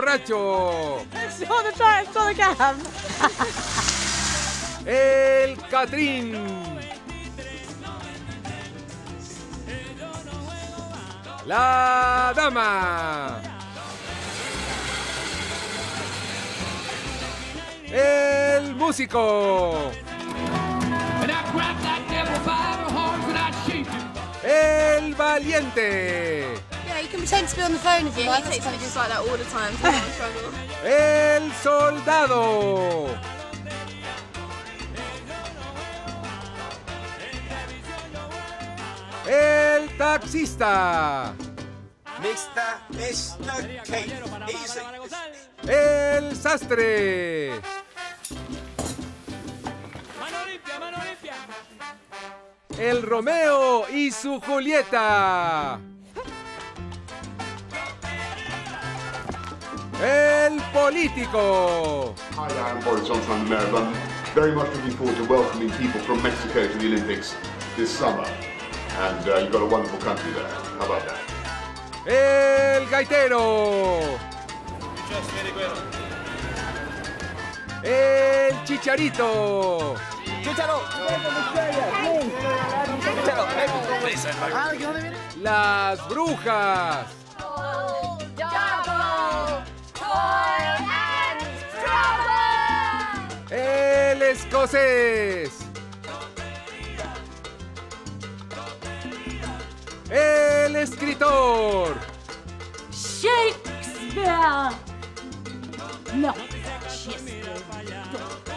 borracho. All the time, all the time. El Catrín. La dama. El músico. El valiente. El soldado. El taxista. El sastre. El Romeo y su Julieta. El político. Hi, I'm Boris Johnson, I'm American. Very much looking forward to welcoming people from Mexico to the Olympics this summer. And you've got a wonderful country there. How about that? El gaitero. El chicharito. Chicharo. Las brujas. El escocés. El escritor. Shakespeare. No, Shakespeare.